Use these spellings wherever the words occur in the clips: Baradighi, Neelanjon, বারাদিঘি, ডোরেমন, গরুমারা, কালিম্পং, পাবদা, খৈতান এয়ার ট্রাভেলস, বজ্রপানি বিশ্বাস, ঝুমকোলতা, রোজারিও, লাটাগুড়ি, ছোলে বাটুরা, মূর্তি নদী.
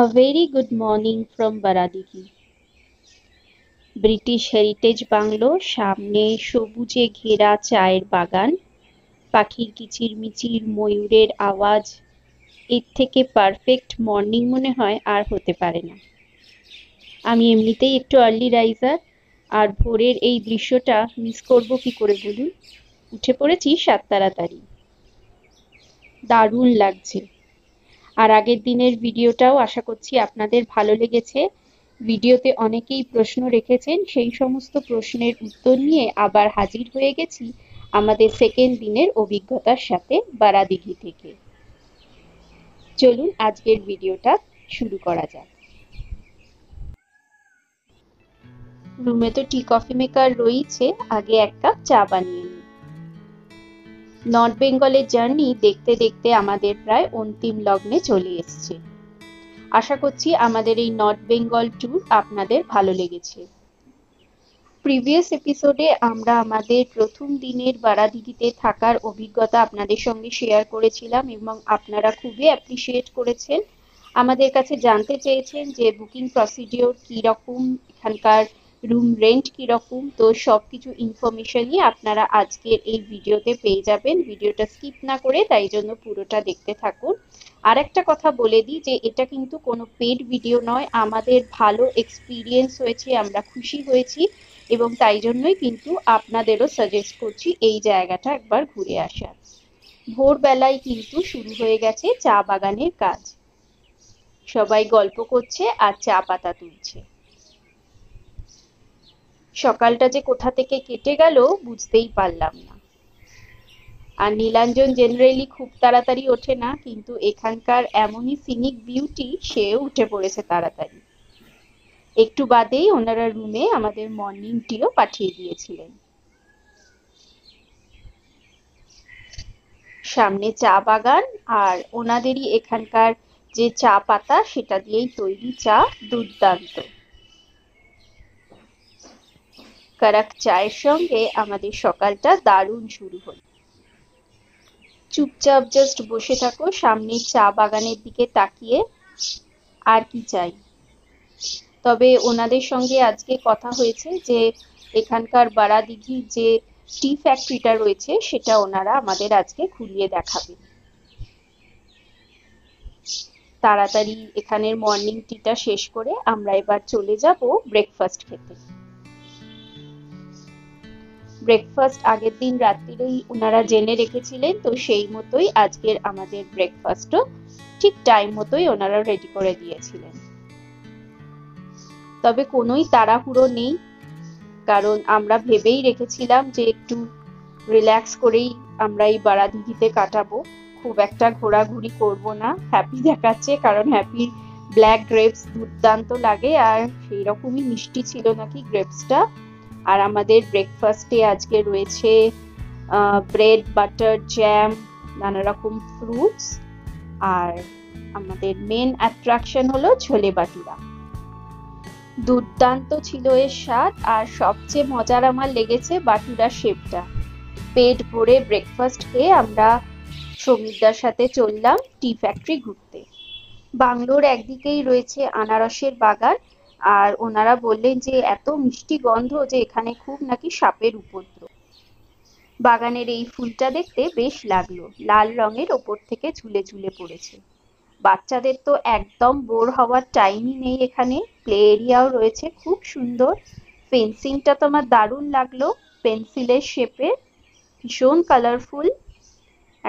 A very good morning from Baradighi. British heritage bungalow, সামনে সবুজে ঘেরা চায়ের বাগান, পাখির কিচিরমিচির, ময়ূরের আওয়াজ, এর থেকে পারফেক্ট মর্নিং মনে হয় আর হতে পারে না। আমি এমনিতেই একটু আর্লি রাইজার, আর ভোরের এই দৃশ্যটা মিস করব কি করে বলুন। উঠে পড়েছি তাড়াতাড়ি, দারুণ লাগছে। আর আগের দিনের ভিডিওটাও আশা করছি আপনাদের ভালো লেগেছে। ভিডিওতে অনেকেই প্রশ্ন রেখেছেন, সেই সমস্ত প্রশ্নের উত্তর নিয়ে আবার হাজির হয়ে গেছি আমাদের সেকেন্ড দিনের অভিজ্ঞতার সাথে বারাদিঘি থেকে। চলুন আজকের ভিডিওটা শুরু করা যাক। রুমে তো টি কফি মেকার রয়েছে, আগে এক কাপ চা বানিয়ে নিই। নর্থ বেঙ্গলের জার্নি দেখতে দেখতে আমাদের প্রায় অন্তিম লগ্নে চলে এসেছে। আশা করছি আমাদের এই নর্থ বেঙ্গল ট্যুর আপনাদের ভালো লেগেছে। প্রিভিয়াস এপিসোডে আমরা আমাদের প্রথম দিনের বারাদিঘিতে থাকার অভিজ্ঞতা আপনাদের সঙ্গে শেয়ার করেছিলাম এবং আপনারা খুবই অ্যাপ্রিসিয়েট করেছেন। আমাদের কাছে জানতে চেয়েছেন যে বুকিং প্রসিডিওর কীরকম, এখানকার রুম রেন্ট কীরকম, তো সব কিছু ইনফরমেশনই আপনারা আজকের এই ভিডিওতে পেয়ে যাবেন। ভিডিওটা স্কিপ না করে তাই জন্য পুরোটা দেখতে থাকুন। আর একটা কথা বলে দিই যে এটা কিন্তু কোনো পেড ভিডিও নয়, আমাদের ভালো এক্সপিরিয়েন্স হয়েছে, আমরা খুশি হয়েছি এবং তাই জন্যই কিন্তু আপনাদেরও সাজেস্ট করছি এই জায়গাটা একবার ঘুরে আসার। ভোরবেলায় কিন্তু শুরু হয়ে গেছে চা বাগানের কাজ, সবাই গল্প করছে আর চা পাতা তুলছে। সকালটা যে কোথা থেকে কেটে গেল বুঝতেই পারলাম না। আর নীলাঞ্জন জেনারেলি খুব তাড়াতাড়ি ওঠে না, কিন্তু এখানকার এমনই সিনিক বিউটি, সেও উঠে পড়েছে তাড়াতাড়ি। একটু বাদেই ওনারা রুমে আমাদের মর্নিং টিও পাঠিয়ে দিয়েছিলেন। সামনে চা বাগান, আর ওনাদেরই এখানকার যে চা পাতা সেটা দিয়েই তৈরি চা, দুর্দান্ত। কারাক চায়ের সঙ্গে আমাদের সকালটা দারুণ শুরু হল। চুপচাপ জাস্ট বসে থাকো সামনে চা বাগানের দিকে তাকিয়ে, আর কি চাই। তবে ওনাদের সঙ্গে আজকে কথা হয়েছে যে এখানকার বারাদিঘি যে টি ফ্যাক্টরিটা রয়েছে সেটা ওনারা আমাদের আজকে ঘুরিয়ে দেখাবেন। তাড়াতাড়ি এখানের মর্নিং টিটা শেষ করে আমরা এবার চলে যাব ব্রেকফাস্ট খেতে। ব্রেকফাস্ট আগের দিন রাত্রিরেই ওনারা জেনে রেখেছিলেন, তো সেই মতোই আজকের আমাদের ব্রেকফাস্টও ঠিক টাইম মতোই ওনারা রেডি করে দিয়েছিলেন। তবে কোনোই তাড়াহুড়ো নেই, কারণ আমরা ভেবেই রেখেছিলাম যে একটু রিল্যাক্স করেই আমরা এই বারাদিঘিতে কাটাবো, খুব একটা ঘোরাঘুরি করব না। হ্যাপি দেখাচ্ছে কারণ হ্যাপির ব্ল্যাক গ্রেপস দুর্দান্ত লাগে, আর সেই রকমই মিষ্টি ছিল নাকি গ্রেপসটা। আর আমাদের ব্রেকফাস্টে আজকে রয়েছে ব্রেড, বাটার, জ্যাম, নানা রকম ফ্রুটস, আর আমাদের মেন অ্যাট্রাকশন হলো ছোলে বাটুরা। দুর্দান্ত ছিল এর স্বাদ, আর সবচেয়ে মজার আমার লেগেছে বাটুরা শেপটা। পেট ভরে ব্রেকফাস্ট খেয়ে আমরা সমীরদার সাথে চললাম টি ফ্যাক্টরি ঘুরতে। বাংলোর একদিকেই রয়েছে আনারসের বাগান, আর ওনারা বললেন যে এত মিষ্টি গন্ধ যে এখানে খুব নাকি সাপের উপদ্রব। বাগানের এই ফুলটা দেখতে বেশ লাগলো, লাল রঙের ওপর থেকে ঝুলে ঝুলে পড়েছে। বাচ্চাদের তো একদম বোর হওয়ার টাইমই নেই, এখানে প্লে এরিয়াও রয়েছে খুব সুন্দর। ফেন্সিংটা তো আমার দারুণ লাগলো, পেন্সিলের শেপে, ভীষণ কালারফুল।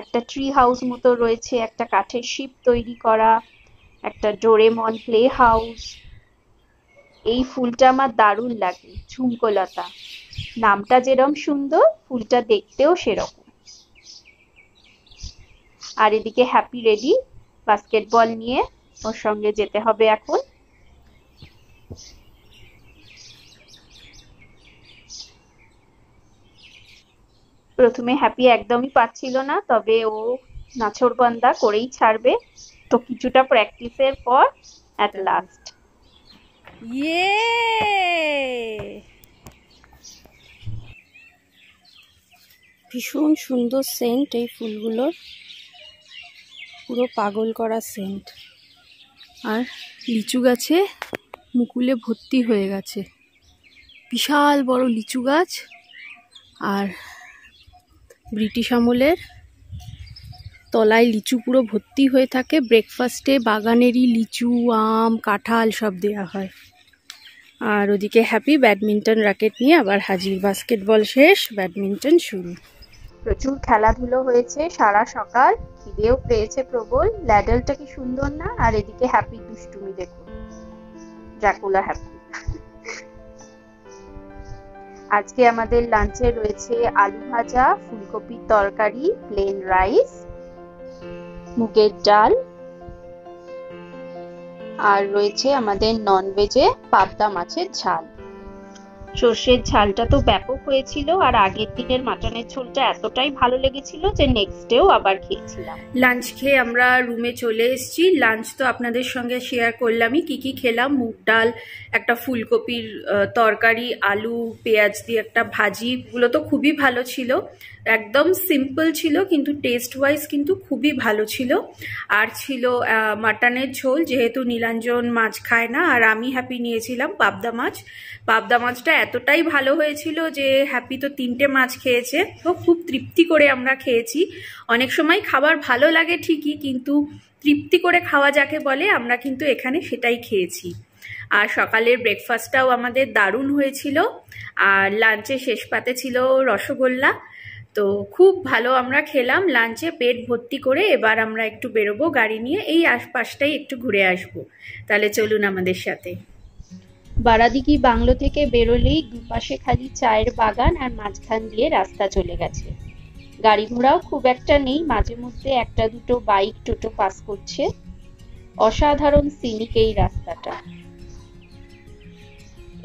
একটা ট্রি হাউস মতো রয়েছে, একটা কাঠের শিপ তৈরি করা, একটা ডোরেমন প্লে হাউস। এই ফুলটা আমার দারুণ লাগে, ঝুমকোলতা। নামটা যেরকম সুন্দর, ফুলটা দেখতেও সেরকম। আর এদিকে হ্যাপি রেডি বাস্কেটবল নিয়ে, ওর সঙ্গে যেতে হবে এখন। প্রথমে হ্যাপি একদমই পাচ্ছিল না, তবে ও নাছরবান্দা করেই ছাড়বে, তো কিছুটা প্র্যাকটিসের পর অ্যাট লাস্ট ভীষণ সুন্দর সেন্ট এই ফুলগুলোর, পুরো পাগল করা সেন্ট। আর লিচু গাছে মুকুলে ভর্তি হয়ে গেছে, বিশাল বড় লিচু গাছ। আর ব্রিটিশ আমলের তলায় লিচু পুরো ভর্তি হয়ে থাকে, ব্রেকফাস্টে বাগানেরই লিচু, আম, কাঁঠাল সব দেওয়া হয়। আর ওদিকে হ্যাপি ব্যাডমিন্টন র্যাকেট নিয়ে আবার হাজির। বাস্কেটবল শেষ, ব্যাডমিন্টন শুরু। প্রচুর খেলাধুলো হয়েছে সারা সকাল, খিদেও পেয়েছে প্রবল। ল্যাডেলটা কি সুন্দর না? আর এদিকে হ্যাপি দুষ্টুমি দেখো, ড্রাকুলা হ্যাপি। আজকে আমাদের লাঞ্চে রয়েছে আলু ভাজা, ফুলকপির তরকারি, প্লেন রাইস, মুগের ডাল, আর রয়েছে আমাদের ননভেজে পাবদা মাছের ঝাল। সর্ষের ঝালটা তো ব্যাপক হয়েছিল, আর আগের দিনের মাটনের ঝোলটা এতটাই ভালো লেগেছিল যে নেক্সট ডেও আবার খেয়েছিলাম। লাঞ্চ খেয়ে আমরা রুমে চলে এসেছি। লাঞ্চ তো আপনাদের সঙ্গে শেয়ার করলামই, কি কি খেলাম। মুগ ডাল, একটা ফুলকপির তরকারি, আলু পেঁয়াজ দিয়ে একটা ভাজি, এগুলো তো খুবই ভালো ছিল। একদম সিম্পল ছিল কিন্তু টেস্ট ওয়াইজ কিন্তু খুবই ভালো ছিল। আর ছিল মাটনের ঝোল, যেহেতু নীলাঞ্জন মাছ খায় না আর আমি হ্যাপি নিয়েছিলাম পাবদা মাছ। পাবদা মাছটা এতটাই ভালো হয়েছিল যে হ্যাপি তো 3টে মাছ খেয়েছে, তো খুব তৃপ্তি করে আমরা খেয়েছি। অনেক সময় খাবার ভালো লাগে ঠিকই, কিন্তু তৃপ্তি করে খাওয়া যাকে বলে আমরা কিন্তু এখানে সেটাই খেয়েছি। আর সকালের ব্রেকফাস্টটাও আমাদের দারুণ হয়েছিল। আর লাঞ্চে শেষ পাতে ছিল রসগোল্লা, তো খুব ভালো আমরা খেলাম লাঞ্চে পেট ভর্তি করে। এবার আমরা একটু বেরোবো গাড়ি নিয়ে, এই আশপাশটাই একটু ঘুরে আসবো। তাহলে চলুন আমাদের সাথে। বারাদিঘি বাংলো থেকে বেরোলেই দুপাশে খালি চায়ের বাগান, আর মাঝখান দিয়ে রাস্তা চলে গেছে। গাড়ি ঘোড়াও খুব একটা নেই, মাঝে মধ্যে একটা দুটো বাইক টোটো পাস করছে। অসাধারণ সিনিক এই রাস্তাটা।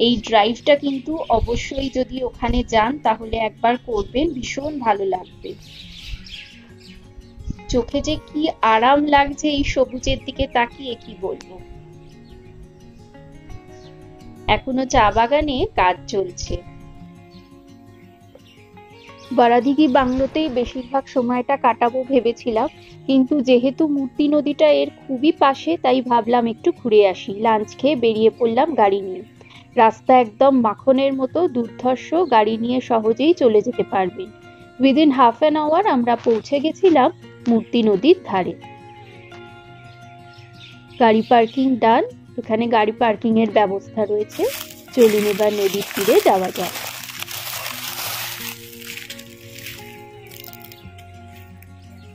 এই ড্রাইভটা কিন্তু অবশ্যই যদি ওখানে যান তাহলে একবার করবেন, ভীষণ ভালো লাগবে। চোখে যে কি আরাম লাগছে এই সবুজের দিকে তাকিয়ে, কি বলবো। এখনো চা বাগানে কাজ চলছে। বারাদিঘি বাংলোতেই বেশিরভাগ সময়টা কাটাবো ভেবেছিলাম, কিন্তু যেহেতু মূর্তি নদীটা এর খুবই পাশে তাই ভাবলাম একটু ঘুরে আসি। লাঞ্চ খেয়ে বেরিয়ে পড়লাম গাড়ি নিয়ে। রাস্তা একদম মাখনের মতো দুর্ধর্ষ, গাড়ি নিয়ে সহজেই চলে যেতে পারবেন। উইদিন হাফ অ্যান আওয়ার আমরা পৌঁছে গেছিলাম মূর্তি নদীর ধারে। গাড়ি পার্কিং ডান, এখানে গাড়ি পার্কিং এর ব্যবস্থা রয়েছে। চলুন এবার নদীর তীরে যাওয়া যাক।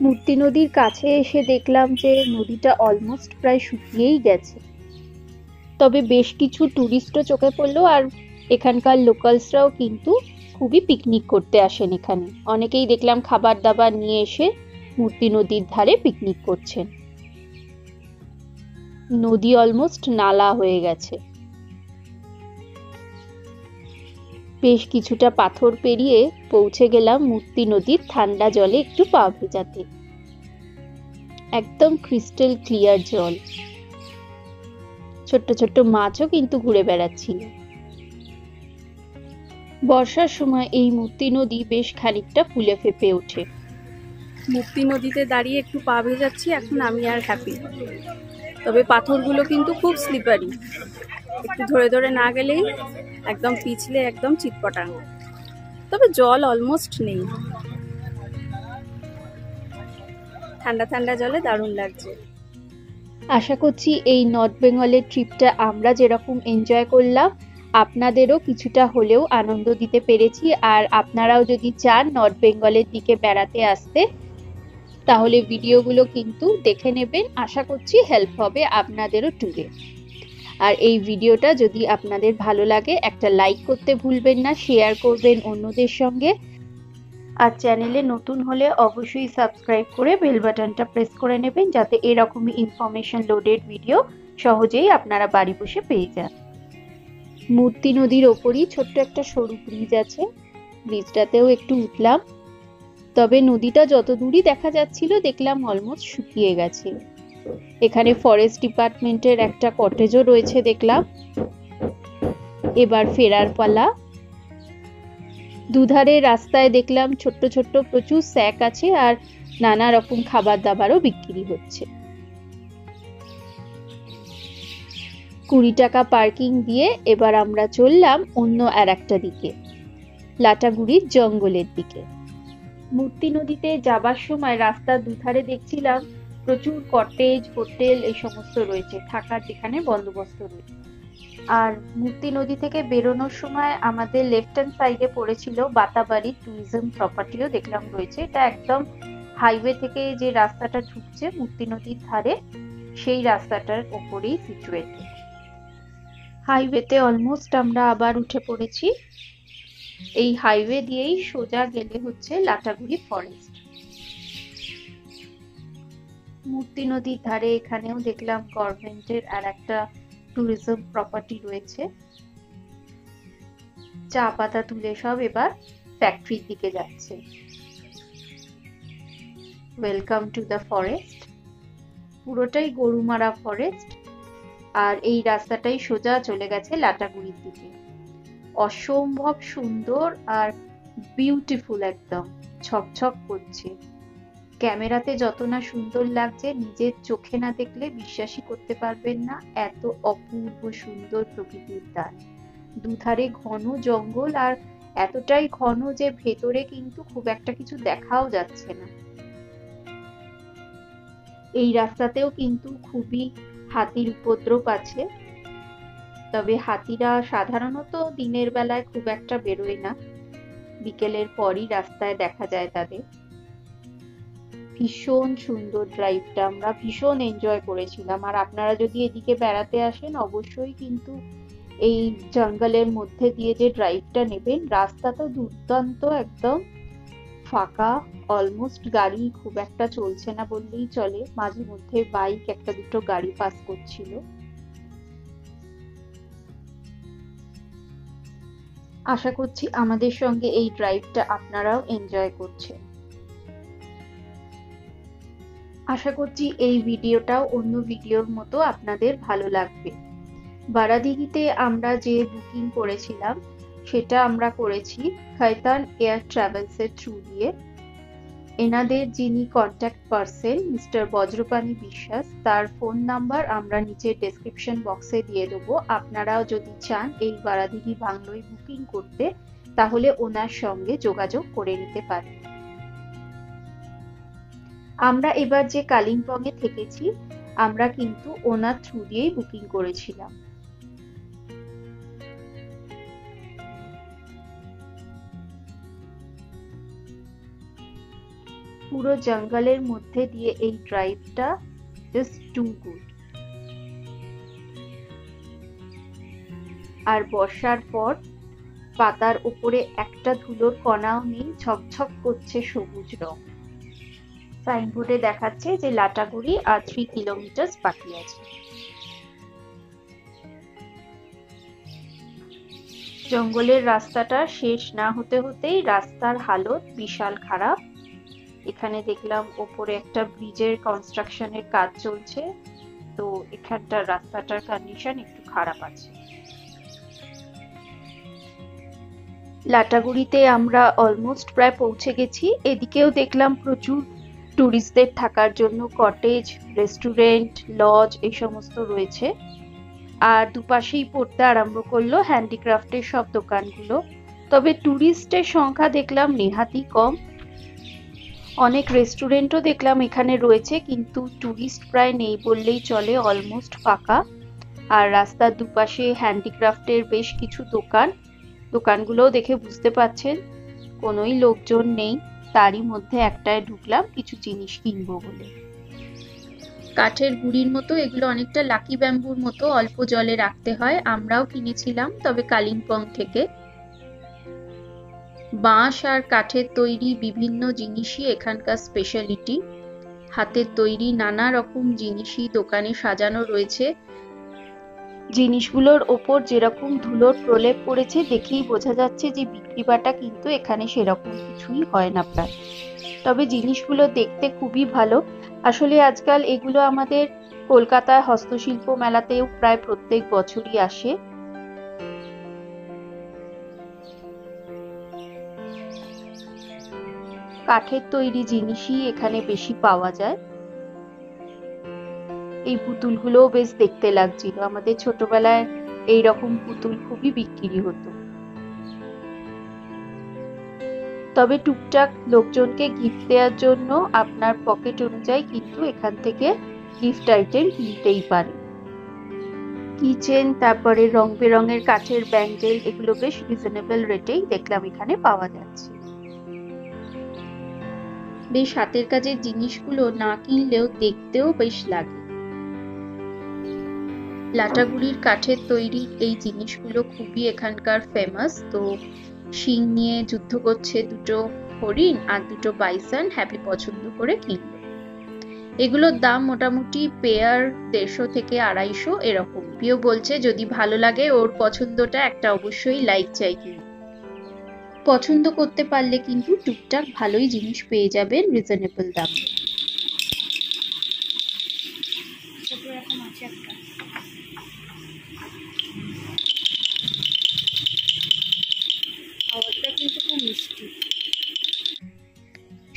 মূর্তি নদীর কাছে এসে দেখলাম যে নদীটা অলমোস্ট প্রায় শুকিয়েই গেছে, তবে বেশ কিছু টুরিস্টও চোখে পড়লো। আর এখানকার লোকালসরাও কিন্তু খুবই পিকনিক করতে আসেন এখানে। অনেকেই দেখলাম খাবার দাবার নিয়ে এসে মূর্তি নদীর ধারে পিকনিক করছেন। নদী অলমোস্ট নালা হয়ে গেছে। বেশ কিছুটা পাথর পেরিয়ে পৌঁছে গেলাম মূর্তি নদীর ঠান্ডা জলে একটু পা ভেজাতে। একদম ক্রিস্টাল ক্লিয়ার জল, ছোট্ট ছোট্ট মাছও কিন্তু ঘুরে বেড়াচ্ছিল। বর্ষার সময় এই মূর্তি নদী বেশ খানিকটা ফুলে ফেপে ওঠে। মূর্তি নদীতে দাঁড়িয়ে একটু পা ভেজাচ্ছি এখন আমি আর হ্যাপি। তবে পাথরগুলো কিন্তু খুব স্লিপারি, একটু ধরে ধরে না গেলেই একদম পিছলে একদম চিটপটানো। তবে জল অলমোস্ট নেই, ঠান্ডা ঠান্ডা জলে দারুণ লাগছে। আশা করছি এই নর্থ বেঙ্গলের ট্রিপটা আমরা যেরকম এনজয় করলাম আপনাদেরও কিছুটা হলেও আনন্দ দিতে পেরেছি। আর আপনারাও যদি চান নর্থ বেঙ্গলের দিকে বেড়াতে আসতে তাহলে ভিডিওগুলো কিন্তু দেখে নেবেন, আশা করছি হেল্প হবে আপনাদেরও ট্যুরে। আর এই ভিডিওটা যদি আপনাদের ভালো লাগে একটা লাইক করতে ভুলবেন না, শেয়ার করবেন অন্যদের সঙ্গে। আর চ্যানেলে নতুন হলে অবশ্যই সাবস্ক্রাইব করে বেল বাটনটা প্রেস করে নেবেন, যাতে এরকমই ইনফরমেশন লোডেড ভিডিও সহজেই আপনারা বাড়ি বসে পেয়ে যান। মূর্তি নদীর ওপরই ছোট্ট একটা সরু ব্রিজ আছে, ব্রিজটাতেও একটু উঠলাম। তবে নদীটা যত দূরই দেখা যাচ্ছিল দেখলাম অলমোস্ট শুকিয়ে গেছে। এখানে ফরেস্ট ডিপার্টমেন্টের একটা কটেজও রয়েছে দেখলাম। এবার ফেরার পালা। দুধারে রাস্তায় দেখলাম ছোট্ট ছোট্ট প্রচুর স্যাক আছে, আর নানা রকম খাবার দাবারও বিক্রি হচ্ছে। কুড়ি টাকা পার্কিং দিয়ে এবার আমরা চললাম অন্য আর একটা দিকে, লাটাগুড়ির জঙ্গলের দিকে। মূর্তি নদীতে যাবার সময় রাস্তার দুধারে দেখছিলাম প্রচুর কটেজ, হোটেল এই সমস্ত রয়েছে, থাকার যেখানে বন্দোবস্ত রয়েছে। আর মূর্তি নদী থেকে বেরোনোর সময় আমাদের লেফট হ্যান্ড সাইডে পড়েছিল বাতাবাড়ি ট্যুরিজম প্রপার্টিও দেখলাম রয়েছে। এটা একদম হাইওয়ে থেকে যে রাস্তাটা ঢুকছে মূর্তি নদীর ধারে, সেই রাস্তাটার ওপরেই সিচুয়েটেড। হাইওয়েতে অলমোস্ট আমরা আবার উঠে পড়েছি। এই হাইওয়ে দিয়েই সোজা গেলে হচ্ছে লাটাগুড়ি ফরেস্ট। মূর্তি নদীর ধারে এখানেও দেখলাম গভর্নমেন্টের আর একটা ট্যুরিজম প্রপার্টি রয়েছে। চা পাতা তুলে সব এবার ফ্যাক্টরির দিকে যাচ্ছে। Welcome to the forest. পুরোটাই গরুমারা ফরেস্ট, আর এই রাস্তাটাই সোজা চলে গেছে লাটাগুড়ির দিকে। অসম্ভব সুন্দর আর বিউটিফুল, একদম ছকছক করছে। ক্যামেরাতে যত না সুন্দর লাগছে, নিজের চোখে না দেখলে বিশ্বাসই করতে পারবেন না এত অপূর্ব সুন্দর প্রকৃতির দান। দুধারে ঘন জঙ্গল, আর এতটাই ঘন যে ভেতরে কিন্তু খুব একটা কিছু দেখাও যাচ্ছে না। এই রাস্তাতেও কিন্তু খুবই হাতির উপদ্রব আছে, তবে হাতিরা সাধারণত দিনের বেলায় খুব একটা বেরোয় না, বিকেলের পরই রাস্তায় দেখা যায় তাদের। ভীষণ সুন্দর ড্রাইভটা, আমরা ভীষণ এনজয় করেছিলাম। আর আপনারা যদি এদিকে বেড়াতে আসেন অবশ্যই কিন্তু এই জঙ্গলের মধ্যে দিয়ে যে ড্রাইভটা নেবেন, রাস্তা তো দুর্দান্ত, একদম ফাঁকা, অলমোস্ট গাড়ি খুব একটা চলছে না বললেই চলে, মাঝে মধ্যে বাইক একটা দুটো গাড়ি পাস করছিল। আশা করছি আমাদের সঙ্গে এই ড্রাইভটা আপনারাও এনজয় করছেন। আশা করছি এই ভিডিওটাও অন্য ভিডিওর মতো আপনাদের ভালো লাগবে। বারাদিঘিতে আমরা যে বুকিং করেছিলাম সেটা আমরা করেছি খৈতান এয়ার ট্রাভেলসের থ্রু দিয়ে। এনাদের যিনি কন্ট্যাক্ট পারসন মিস্টার বজ্রপানি বিশ্বাস, তার ফোন নাম্বার আমরা নিচে ডেসক্রিপশন বক্সে দিয়ে দেবো। আপনারাও যদি চান এই বারাদিঘি বাংলোয় বুকিং করতে, তাহলে ওনার সঙ্গে যোগাযোগ করে নিতে পারেন। আমরা এবার যে কালিম্পংয়ে থেকেছি, আমরা কিন্তু ওনার থ্রু দিয়েই বুকিং করেছিলাম। পুরো জঙ্গলের মধ্যে দিয়ে এই ড্রাইভটা জাস্ট টু গুড। আর বর্ষার পর পাতার উপরে একটা ধুলোর কণাও নেই, ঝকঝক করছে সবুজ রং। সাইনবোর্ডে দেখাচ্ছে যে লাটাগুড়ি আর 3 কিলোমিটার বাকি আছে। জঙ্গলের রাস্তাটা শেষ না হতে হতেই রাস্তার হালত বিশাল খারাপ। এখানে দেখলাম ওপরে একটা ব্রিজের কনস্ট্রাকশনের কাজ চলছে, তো এখানটার রাস্তাটার কন্ডিশন একটু খারাপ আছে। লাটাগুড়িতে আমরা অলমোস্ট প্রায় পৌঁছে গেছি। এদিকেও দেখলাম প্রচুর ট্যুরিস্টদের থাকার জন্য কটেজ, রেস্টুরেন্ট, লজ এই সমস্ত রয়েছে। আর দুপাশেই পড়তে আরম্ভ করলো হ্যান্ডিক্রাফটের সব দোকানগুলো। তবে ট্যুরিস্টের সংখ্যা দেখলাম নেহাতি কম। অনেক রেস্টুরেন্টও দেখলাম এখানে রয়েছে, কিন্তু ট্যুরিস্ট প্রায় নেই বললেই চলে, অলমোস্ট ফাঁকা। আর রাস্তার দুপাশে হ্যান্ডিক্রাফটের বেশ কিছু দোকান, দোকানগুলোও দেখে বুঝতে পারছেন কোনোই লোকজন নেই। তারই মধ্যে একটায় ঢুকলাম কিছু জিনিস কিনবো বলে। কাঠের গুড়ির মতো এগুলো, অনেকটা লাকি ব্যাম্বুর মতো, অল্প জলে রাখতে হয়। আমরাও কিনেছিলাম, তবে কালিম্পং থেকে। বাঁশ আর কাঠের তৈরি বিভিন্ন জিনিসই এখানকার স্পেশালিটি। হাতের তৈরি নানা রকম জিনিসই দোকানে সাজানো রয়েছে। জিনিসগুলোর ওপর যেরকম ধুলোর প্রলেপ পড়েছে দেখেই বোঝা যাচ্ছে যে বিক্রিবাটা কিন্তু এখানে সেরকম কিছুই হয় না প্রায়। তবে জিনিসগুলো দেখতে খুবই ভালো। আসলে আজকাল এগুলো আমাদের কলকাতায় হস্তশিল্প মেলাতেও প্রায় প্রত্যেক বছরই আসে। কাঠের তৈরি জিনিসই এখানে বেশি পাওয়া যায়। এই পুতুলগুলোও বেশ দেখতে লাগছিল। আমাদের ছোটবেলায় এইরকম পুতুল খুবই বিক্রি হতো, তবে টুকটাক লোকজনকে গিফট দেওয়ার জন্য আপনার পকেট অনুযায়ী কিন্তু এখান থেকে গিফট আইটেম কিনতেই পারে। কিচেন, তারপরে রং বেরঙের কাঠের ব্যান্ডেল, এগুলো বেশ রিজনেবল রেটেই দেখলাম এখানে পাওয়া যাচ্ছে। বেশ হাতের কাজের জিনিসগুলো না কিনলেও দেখতেও বেশ লাগে। লাটাগুড়ির কাঠের তৈরি এই জিনিসগুলো খুবই এখানকার ফেমাস। তো শিং নিয়ে যুদ্ধ করছে দুটো হরিণ আর দুটো বাইসন, হ্যাপি পছন্দ করে কিনল। এগুলোর দাম মোটামুটি পেয়ার 150 থেকে 250 এরকম। প্রিয় বলছে যদি ভালো লাগে ওর পছন্দটা একটা অবশ্যই লাইক চাই, কিন্তু পছন্দ করতে পারলে কিন্তু টুকটাক ভালোই জিনিস পেয়ে যাবেন রিজনেবল দামে।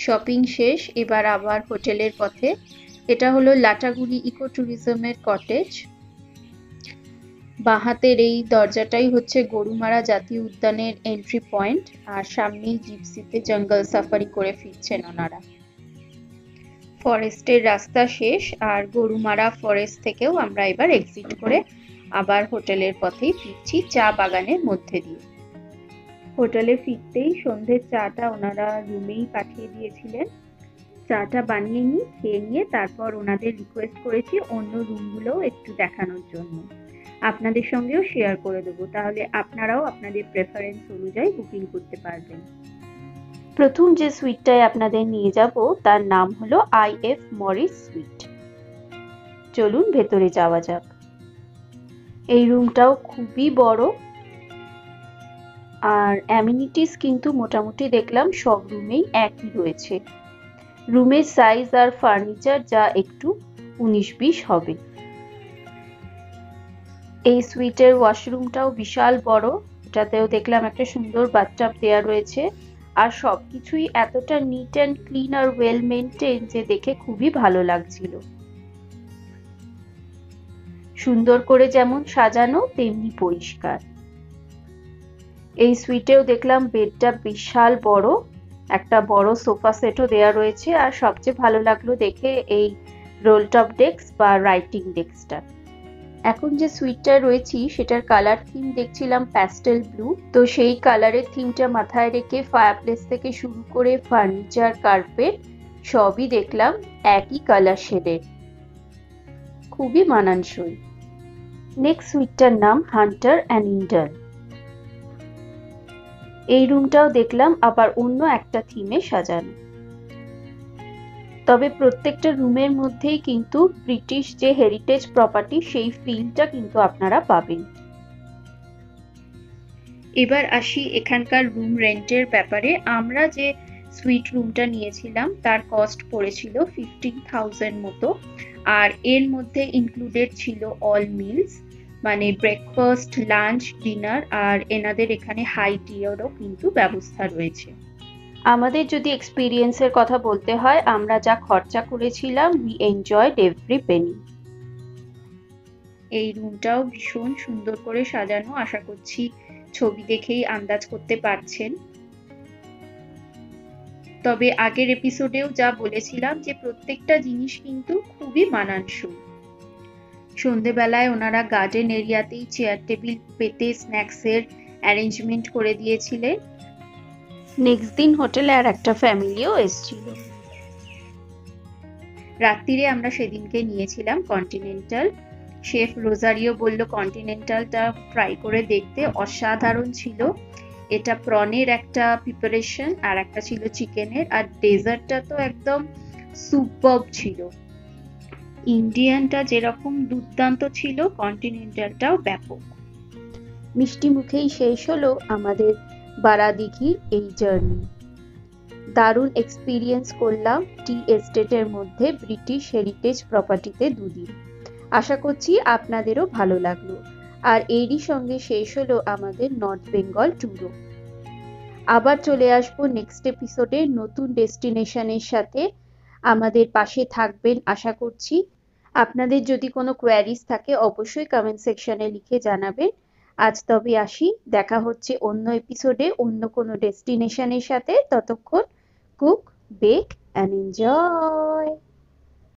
শপিং শেষ, এবার আবার হোটেলের পথে। এটা হলো লাটাগুড়ি ইকো ট্যুরিজমের কটেজ। বাঁহাতের এই দরজাটাই হচ্ছে গরুমারা জাতীয় উদ্যানের এন্ট্রি পয়েন্ট, আর সামনেই জিপসিতে জঙ্গল সাফারি করে ফিরছেন ওনারা। ফরেস্টের রাস্তা শেষ, আর গরুমারা ফরেস্ট থেকেও আমরা এবার এক্সিট করে আবার হোটেলের পথেই ফিরছি চা বাগানের মধ্যে দিয়ে। হোটেলে ফিরতেই সন্ধ্যের চাটা ওনারা রুমেই পাঠিয়ে দিয়েছিলেন। চাটা বানিয়ে নিই, খেয়ে নিয়ে তারপর ওনাদের রিকোয়েস্ট করেছি অন্য রুমগুলোও একটু দেখানোর জন্য, আপনাদের সঙ্গেও শেয়ার করে দেবো, তাহলে আপনারাও আপনাদের প্রেফারেন্স অনুযায়ী বুকিং করতে পারবেন। প্রথম যে সুইটটায় আপনাদের নিয়ে যাব তার নাম হলো IF মরিস সুইট। চলুন ভেতরে যাওয়া যাক। এই রুমটাও খুবই বড়, আর অ্যামিনিটিস কিন্তু মোটামুটি দেখলাম সব রুমেই একই রয়েছে। রুমের সাইজ আর ফার্নিচার যা একটু 19-20 হবে। এই সুইটের ওয়াশরুমটাও বিশাল বড়, এটাতেও দেখলাম একটা সুন্দর বাথটাব দেওয়া রয়েছে, আর সব কিছুই এতটা নিট অ্যান্ড ক্লিন আর ওয়েল মেনটেন যে দেখে খুবই ভালো লাগছিল। সুন্দর করে যেমন সাজানো তেমনি পরিষ্কার। এই সুইটেও দেখলাম বেডটা বিশাল বড়, একটা বড় সোফা সেটও দেওয়া রয়েছে, আর সবচেয়ে ভালো লাগলো দেখে এই রোল টপ ডেস্ক বা রাইটিং ডেস্কটা। এখন যে সুইটটা রয়েছি সেটার কালার থিম দেখছিলাম প্যাস্টেল ব্লু, তো সেই কালারের থিমটা মাথায় রেখে ফায়ারপ্লেস থেকে শুরু করে ফার্নিচার, কার্পেট সবই দেখলাম একই কালার শেডের, খুবই মানানসই। নেক্সট সুইটটার নাম হান্টার অ্যান্ড ইন্ডাল। এই রুমটাও দেখলাম আবার অন্য একটা থিমে সাজানো, তবে প্রত্যেকটা রুমের মধ্যেই কিন্তু ব্রিটিশ যে হেরিটেজ প্রপার্টি সেই ফিলটা কিন্তু আপনারা পাবেন। এবার আসি এখানকার রুম রেন্টের ব্যাপারে। আমরা যে সুইট রুমটা নিয়েছিলাম তার কস্ট পড়েছিল 15,000 মতো, আর এর মধ্যে ইনক্লুডেড ছিল অল মিলস, মানে ব্রেকফাস্ট, লাঞ্চ, ডিনার, আর এনাদের এখানে হাই টিয়ারও কিন্তু ব্যবস্থা রয়েছে। আমাদের যদি এক্সপিরিয়েন্সের কথা বলতে হয়, আমরা যা খরচা করেছিলাম উই এনজয়ড এভরি পেনি। এই রুমটাও ভীষণ সুন্দর করে সাজানো, আশা করছি ছবি দেখেই আন্দাজ করতে পারছেন। তবে আগের এপিসোডেও যা বলেছিলাম যে প্রত্যেকটা জিনিস কিন্তু খুবই মানানসই। সন্ধেবেলায় ওনারা গার্ডেন এরিয়াতেই চেয়ার টেবিল পেতে স্ন্যাক্সের অ্যারেঞ্জমেন্ট করে দিয়েছিলেন। নেক্সট দিন হোটেলে আর একটা ফ্যামিলিও এসেছিল। রাত্রিরে আমরা সেদিনকে নিয়েছিলাম কন্টিনেন্টাল। শেফ রোজারিও বলল কন্টিনেন্টালটা ট্রাই করে দেখতে, অসাধারণ ছিল। এটা প্রনের একটা প্রিপারেশন, আর একটা ছিল চিকেনের, আর ডেজার্টটা তো একদম সুপারব ছিল। ইন্ডিয়ানটা যেরকম দুর্দান্ত ছিল, কন্টিনেন্টালটাও ব্যাপক। মিষ্টি মুখেই শেষ হলো আমাদের বারাদিঘির এই জার্নি। দারুণ এক্সপিরিয়েন্স করলাম টি এস্টেটের মধ্যে ব্রিটিশ হেরিটেজ প্রপার্টিতে 2 দিন। আশা করছি আপনাদেরও ভালো লাগলো, আর এরই সঙ্গে শেষ হলো আমাদের নর্থ বেঙ্গল ট্যুরও। আবার চলে আসবো নেক্সট এপিসোডে নতুন ডেস্টিনেশনের সাথে। আমাদের পাশে থাকবেন আশা করছি। আপনাদের যদি কোনো কোয়েরিজ থাকে অবশ্যই কমেন্ট সেকশনে লিখে জানাবেন। আজ তবে আসি, দেখা হচ্ছে অন্য এপিসোডে অন্য কোনো ডেস্টিনেশনের সাথে। ততক্ষণ কুক বেক অ্যান্ড এনজয়।